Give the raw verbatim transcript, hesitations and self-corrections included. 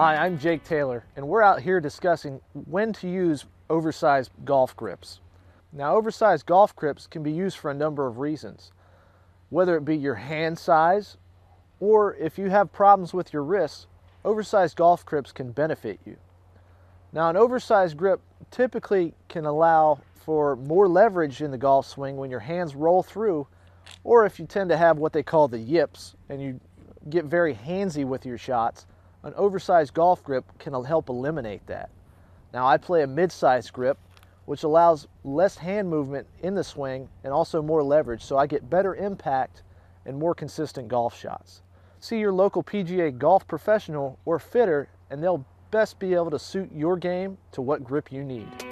Hi, I'm Jake Taylor, and we're out here discussing when to use oversized golf grips. Now, oversized golf grips can be used for a number of reasons, whether it be your hand size, or if you have problems with your wrists, oversized golf grips can benefit you. Now, an oversized grip typically can allow for more leverage in the golf swing when your hands roll through, or if you tend to have what they call the yips and you get very handsy with your shots, an oversized golf grip can help eliminate that. Now, I play a mid-sized grip, which allows less hand movement in the swing and also more leverage, so I get better impact and more consistent golf shots. See your local P G A golf professional or fitter, and they'll best be able to suit your game to what grip you need.